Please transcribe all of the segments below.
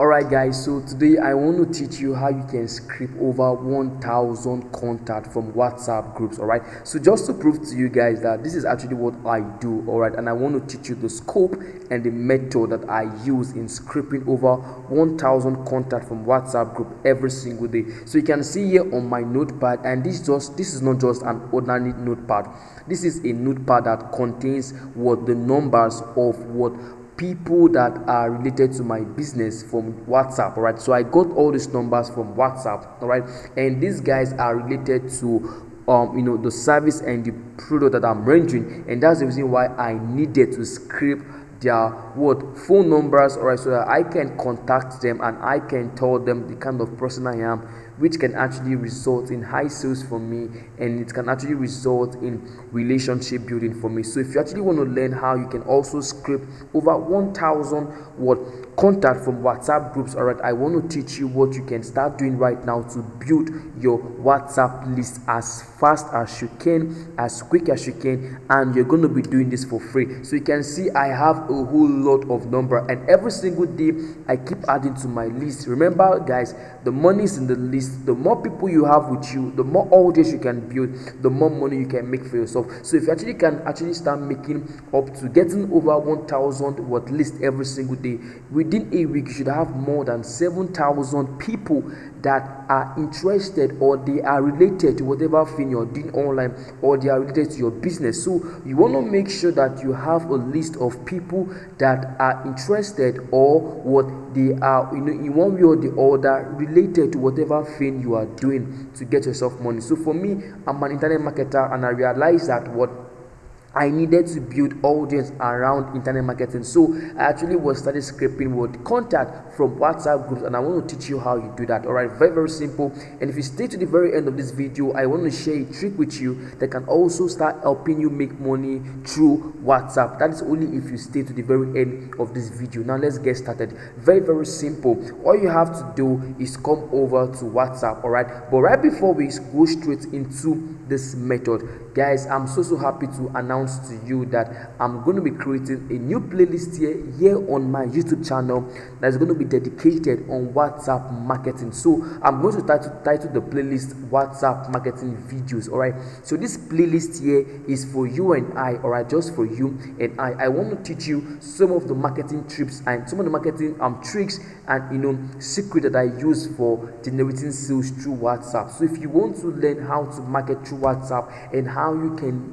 Alright guys, so today I want to teach you how you can scrape over 1000 contacts from WhatsApp groups. Alright, so just to prove to you guys that this is actually what I do, alright, and I want to teach you the scope and the method that I use in scraping over 1000 contacts from WhatsApp group every single day. So you can see here on my notepad, and this is not just an ordinary notepad. This is a notepad that contains what the numbers of what people that are related to my business from WhatsApp. All right, so I got all these numbers from WhatsApp, all right, and these guys are related to the service and the product that I'm rendering, and that's the reason why I needed to scrape their phone numbers, all right, so that I can contact them and I can tell them the kind of person I am, which can actually result in high sales for me, and it can actually result in relationship building for me. So if you actually want to learn how you can also scrape over 1000 contact from WhatsApp groups, all right, I want to teach you what you can start doing right now to build your WhatsApp list as fast as you can, as quick as you can, and you're going to be doing this for free. So you can see I have a whole lot of number, and every single day I keep adding to my list. Remember guys, the money is in the list. The more people you have with you, the more audience you can build, the more money you can make for yourself. So if you actually can start making up to getting over 1000 list every single day, within a week you should have more than 7000 people that are interested, or they are related to whatever thing you're doing online, or they are related to your business. So you want to make sure that you have a list of people that are interested, or what they are, in one way or the other, related to whatever thing you are doing to get yourself money. So for me, I'm an internet marketer, and I realized that what I needed to build audience around internet marketing. So I actually started scraping contact from WhatsApp groups, and I want to teach you how you do that. All right, very simple. And if you stay to the very end of this video, I want to share a trick with you that can also start helping you make money through WhatsApp. That is only if you stay to the very end of this video. Now let's get started. Very simple. All you have to do is come over to WhatsApp. All right, but right before we go straight into this method, guys, I'm so happy to announce to you that I'm going to be creating a new playlist here on my YouTube channel that's going to be dedicated on WhatsApp marketing. So I'm going to title the playlist WhatsApp marketing videos. All right, so this playlist here is for you and I, all right, just for you and I want to teach you some of the marketing tips and some of the marketing tricks and secret that I use for generating sales through WhatsApp. So if you want to learn how to market through WhatsApp and how you can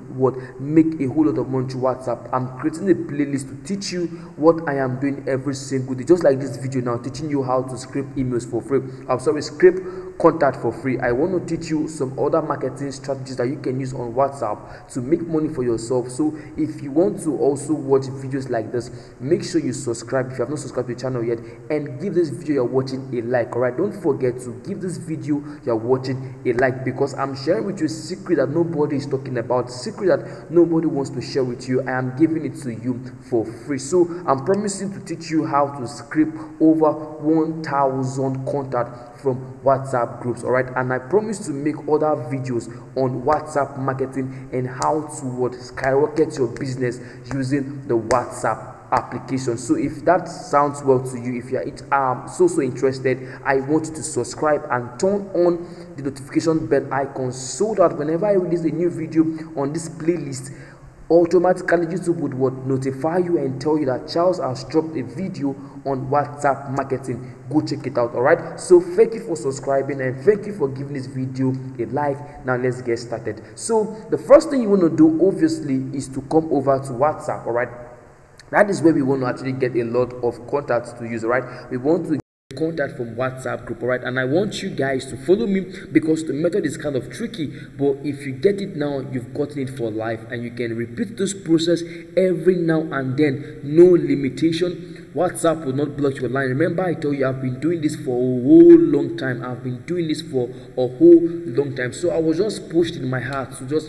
make a whole lot of money through WhatsApp, I'm creating a playlist to teach you what I am doing every single day, just like this video now, teaching you how to scrape emails for free. I'm sorry, scrape contact for free. I want to teach you some other marketing strategies that you can use on WhatsApp to make money for yourself. So if you want to also watch videos like this, make sure you subscribe if you have not subscribed to the channel yet, and give this video you're watching a like. All right, don't forget to give this video you're watching a like, because I'm sharing with you a secret that nobody is talking about, secret that nobody wants to share with you. I am giving it to you for free. So I'm promising to teach you how to scrape over 1000 contacts from WhatsApp groups. All right, and I promise to make other videos on WhatsApp marketing and how to skyrocket your business using the WhatsApp application. So if that sounds well to you, if you are so interested, I want you to subscribe and turn on the notification bell icon, so that whenever I release a new video on this playlist, automatically YouTube would notify you and tell you that Charles has dropped a video on WhatsApp marketing. Go check it out. All right, so thank you for subscribing, and thank you for giving this video a like. Now let's get started. So the first thing you want to do, obviously, is to come over to WhatsApp. All right, that is where we want to actually get a lot of contacts to use. All right, we want to contact from WhatsApp group. All right, and I want you guys to follow me, because the method is kind of tricky, but if you get it now, you've gotten it for life, and you can repeat this process every now and then. No limitation. WhatsApp will not block your line. Remember, I told you I've been doing this for a whole long time. I've been doing this for a whole long time. So I was just pushed in my heart to just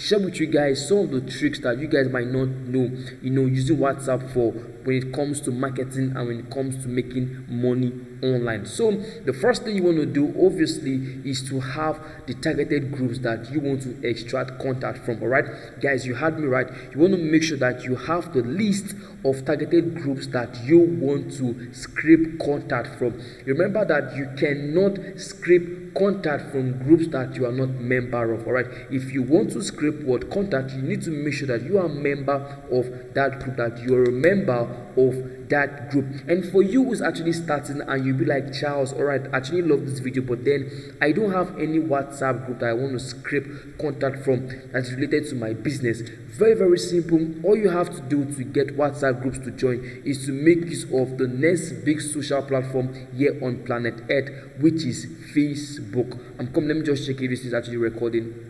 share with you guys some of the tricks that you guys might not know, using WhatsApp for when it comes to marketing and when it comes to making money online. So the first thing you want to do obviously is to have the targeted groups that you want to extract contact from. All right, guys, you heard me right. You want to make sure that you have the list of targeted groups that you want to scrape contact from. Remember that you cannot scrape contact from groups that you are not member of. All right, if you want to scrape what contact, you need to make sure that you are a member of that group, that you are a member of that group. And for you who's actually starting and you'll be like, Charles, all right, actually love this video, but then I don't have any WhatsApp group that I want to scrape contact from that's related to my business. Very simple. All you have to do to get WhatsApp groups to join is to make use of the next big social platform here on planet Earth, which is Facebook. I'm coming, let me just check if this is actually recording.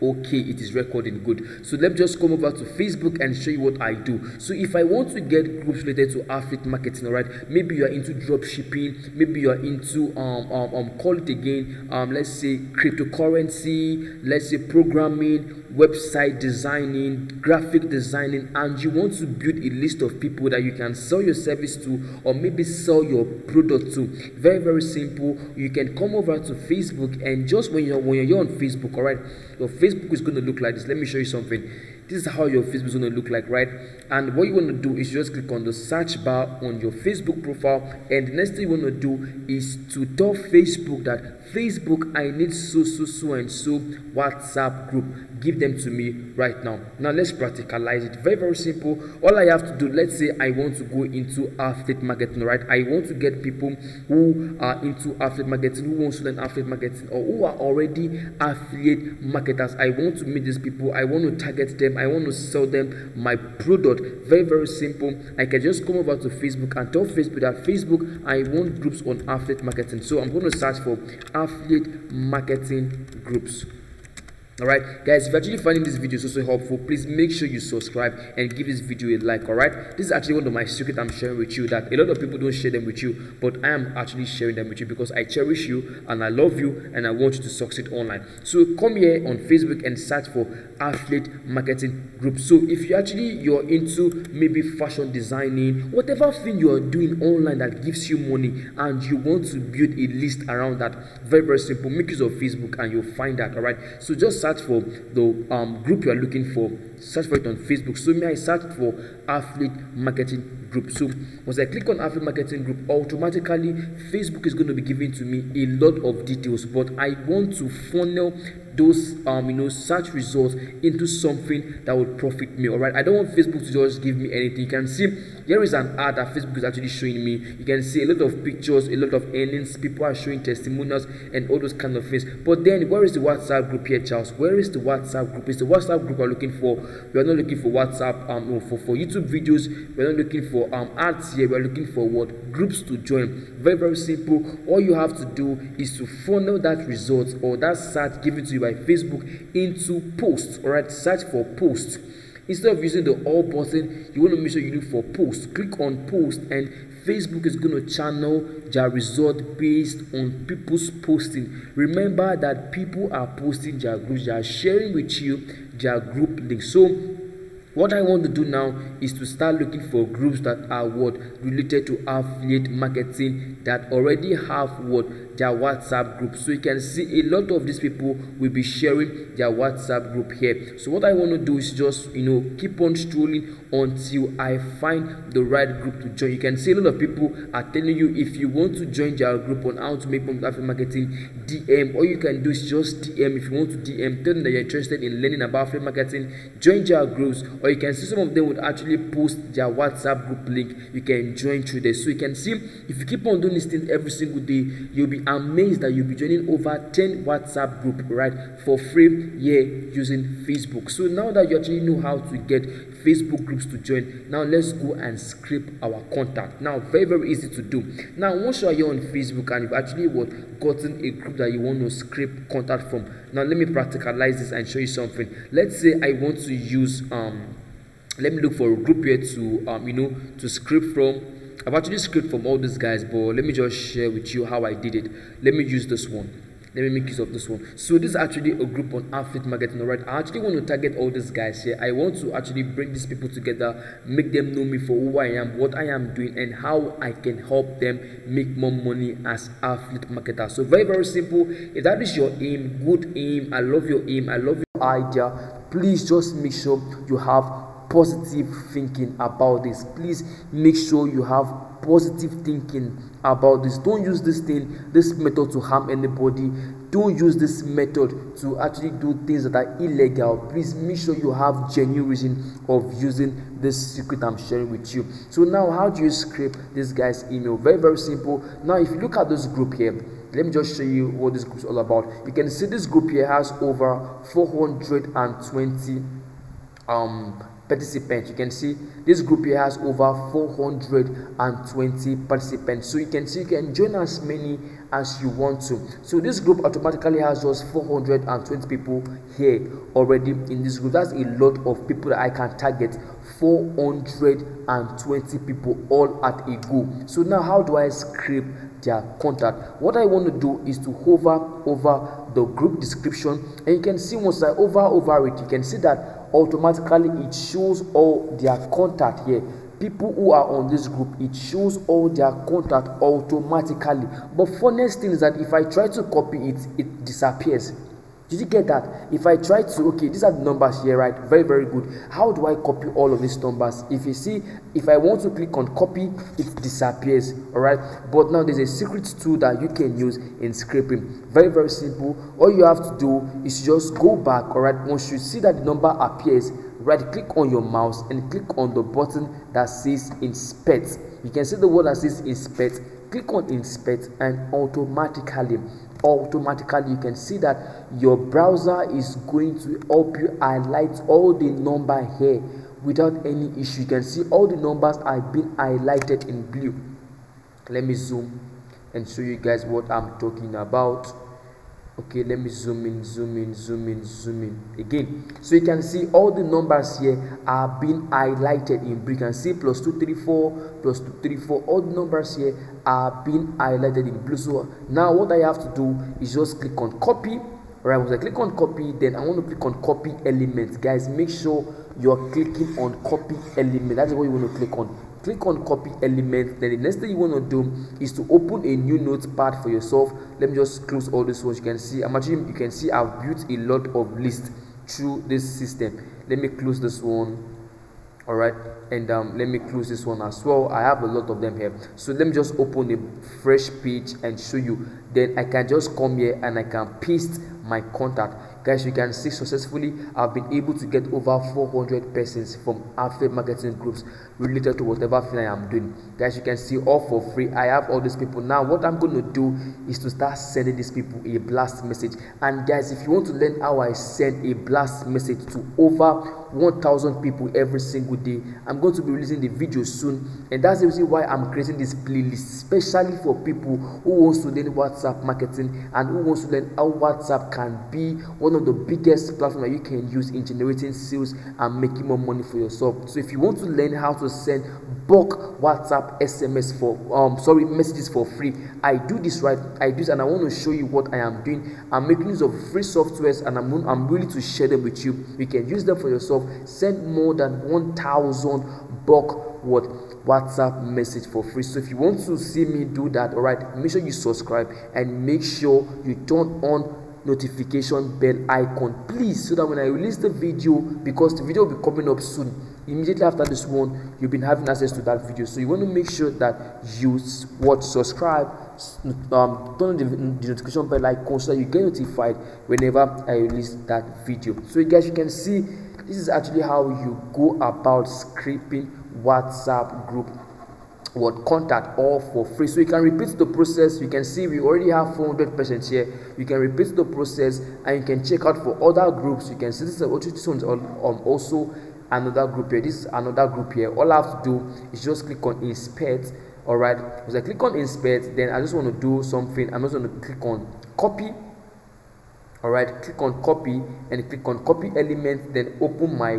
Okay, it is recording. Good. So let me just come over to Facebook and show you what I do. So if I want to get groups related to affiliate marketing, all right, maybe you are into drop shipping, maybe you are into call it again, let's say cryptocurrency, let's say programming, website designing, graphic designing, and you want to build a list of people that you can sell your service to or maybe sell your product to. Very simple. You can come over to Facebook, and just when you're on Facebook, all right, your Facebook is going to look like this. Let me show you something. This is how your Facebook is going to look like, right? And what you want to do is just click on the search bar on your Facebook profile, and the next thing you want to do is to tell Facebook that, Facebook, I need so and so WhatsApp group. Give them to me right now. Now let's practicalize it. Very simple. All I have to do, let's say I want to go into affiliate marketing, right? I want to get people who are into affiliate marketing, who want to learn affiliate marketing, or who are already affiliate marketers. I want to meet these people. I want to target them. I want to sell them my product. Very simple. I can just come over to Facebook and tell Facebook that, Facebook, I want groups on affiliate marketing. So I'm going to search for affiliate marketing groups. All right, guys, if you're actually finding this video so helpful, please make sure you subscribe and give this video a like. All right, this is actually one of my secrets I'm sharing with you, that a lot of people don't share them with you, but I am actually sharing them with you because I cherish you and I love you and I want you to succeed online. So come here on Facebook and search for affiliate marketing group. So if you're into maybe fashion designing, whatever thing you are doing online that gives you money, and you want to build a list around that, very simple, make use of Facebook and you'll find that. All right, so just search for the group you are looking for, search for it on Facebook. So may I search for affiliate marketing group. So once I click on affiliate marketing group, automatically Facebook is going to be giving to me a lot of details, but I want to funnel those search results into something that would profit me. All right, I don't want Facebook to just give me anything. You can see here is an ad that Facebook is actually showing me. You can see a lot of pictures, a lot of earnings, people are showing testimonials and all those kind of things. But then where is the WhatsApp group here, Charles? Where is the WhatsApp group? Is the WhatsApp group we're looking for? We are not looking for WhatsApp for YouTube videos. We're not looking for ads here. We're looking for what? Groups to join. Very simple. All you have to do is to funnel that result or that search given to you by Facebook into posts. All right, search for posts. Instead of using the all button, you want to make sure you look for posts. Click on post, and Facebook is going to channel their result based on people's posting. Remember that people are posting their groups, they are sharing with you their group links. So what I want to do now is to start looking for groups that are related to affiliate marketing, that already have their WhatsApp group. So you can see a lot of these people will be sharing their WhatsApp group here. So what I want to do is just keep on strolling until I find the right group to join. You can see a lot of people are telling you, if you want to join their group on how to make money with affiliate marketing, DM. All you can do is just DM. If you want to DM, tell them that you're interested in learning about affiliate marketing, join their groups. Or you can see some of them would actually post their WhatsApp group link. You can join through there. So you can see, if you keep on doing these things every single day, you'll be amazed that you'll be joining over 10 WhatsApp group, right, for free here using Facebook. So now that you actually know how to get Facebook groups to join, now let's go and scrape our contact. Now very easy to do. Now once you are here on Facebook and you've actually gotten a group that you want to scrape contact from, now let me practicalize this and show you something. Let's say I want to use let me look for a group here to to scrape from. I've actually scraped from all these guys, but let me just share with you how I did it. Let me use this one. Let me make use of this one. So this is actually a group on affiliate marketing. All right, I actually want to target all these guys here. I want to actually bring these people together, make them know me for who I am, what I am doing, and how I can help them make more money as affiliate marketers. So very, very simple. If that is your aim, good aim, I love your aim, I love your idea, please just make sure you have positive thinking about this. Please make sure you have positive thinking about this. Don't use this method to harm anybody. Don't use this method to actually do things that are illegal. Please make sure you have genuine reason of using this secret I'm sharing with you. So now, how do you scrape this guy's email? Very, very simple. Now, if you look at this group here, let me just show you what this group is all about. You can see this group here has over 420 participants. You can see this group here has over 420 participants. So you can see you can join as many as you want to. So this group automatically has just 420 people here already in this group. That's a lot of people that I can target. 420 people all at a go. So now, how do I scrape their contact? What I want to do is to hover over the group description, and you can see once I hover over it, you can see that automatically it shows all their contact here. People who are on this group, it shows all their contact automatically. But funniest thing is that if I try to copy it, it disappears. Did you get that? If I try to, okay, these are the numbers here, right? Very, very good. How do I copy all of these numbers? If you see, if I want to click on copy, it disappears, all right? But now there's a secret tool that you can use in scraping. Very, very simple. All you have to do is just go back, all right? Once you see that the number appears, right click on your mouse and click on the button that says inspect. You can see the word that says inspect. Click on inspect, and automatically you can see that your browser is going to help you highlight all the number here without any issue. You can see all the numbers have been highlighted in blue. Let me zoom and show you guys what I'm talking about. Okay, let me zoom in again. So you can see all the numbers here are being highlighted in blue. You can see +234 +234, all the numbers here are being highlighted in blue. So now what I have to do is just click on copy. All right, once I click on copy, then I want to click on copy element. Guys, make sure you're clicking on copy element. That's what you want to click on. Click on copy element. Then the next thing you want to do is to open a new notepad for yourself. Let me just close all this ones. You can see, you can see I've built a lot of lists through this system. Let me close this one. All right, and let me close this one as well. I have a lot of them here. So let me just open a fresh page and show you. Then I can just come here and I can paste my contact. Guys, you can see successfully I've been able to get over 400 persons from affiliate marketing groups related to whatever thing I am doing. Guys, you can see all for free. I have all these people. Now what I'm going to do is to start sending these people a blast message. And guys, if you want to learn how I send a blast message to over 1,000 people every single day, I'm going to be releasing the video soon, and that's the reason why I'm creating this playlist especially for people who wants to learn WhatsApp marketing and who wants to learn how WhatsApp can be one of the biggest platforms that you can use in generating sales and making more money for yourself. So if you want to learn how to send bulk WhatsApp SMS for messages for free, I do this, right? I do this, and I want to show you what I am doing. I'm making use of free softwares, and I'm willing to share them with you. You can use them for yourself. Send more than 1,000 bulk WhatsApp message for free. So if you want to see me do that, all right, make sure you subscribe and make sure you turn on notification bell icon, please, so that when I release the video, because the video will be coming up soon, immediately after this one, you've been having access to that video. So you want to make sure that you subscribe, turn on the notification bell icon so that you get notified whenever I release that video. So guys, you can see this is actually how you go about scraping WhatsApp group contact all for free. So you can repeat the process. You can see we already have 400% here. You can repeat the process, and you can check out for other groups. You can see this one's also another group here. This is another group here. All I have to do is just click on inspect. All right, as I click on inspect, then I just want to do something. I'm just going to click on copy. All right, click on copy and click on copy element, then open my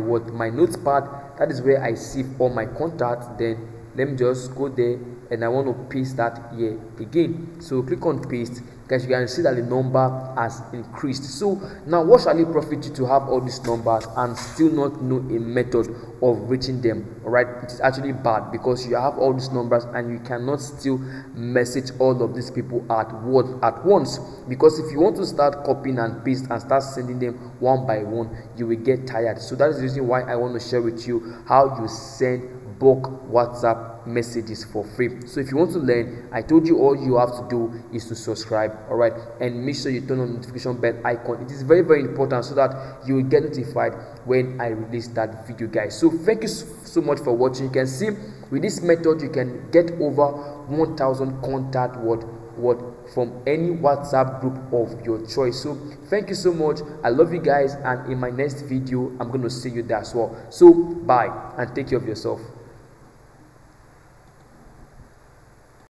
notepad. That is where I save all my contacts. Then let me just go there and I want to paste that here again. So click on paste, guys. You can see that the number has increased. So now what shall it profit you to have all these numbers and still not know a method of reaching them? All right, it is actually bad, because you have all these numbers and you cannot still message all of these people at once, because if you want to start copying and paste and start sending them one by one, you will get tired. So that is the reason why I want to share with you how you send bulk WhatsApp messages for free. So if you want to learn, I told you all you have to do is to subscribe, all right, and make sure you turn on the notification bell icon. It is very, very important, so that you will get notified when I release that video, guys. So thank you so much for watching. You can see with this method you can get over 1,000 contact from any WhatsApp group of your choice. So thank you so much. I love you guys, and in my next video I'm going to see you there as well. So bye, and take care of yourself.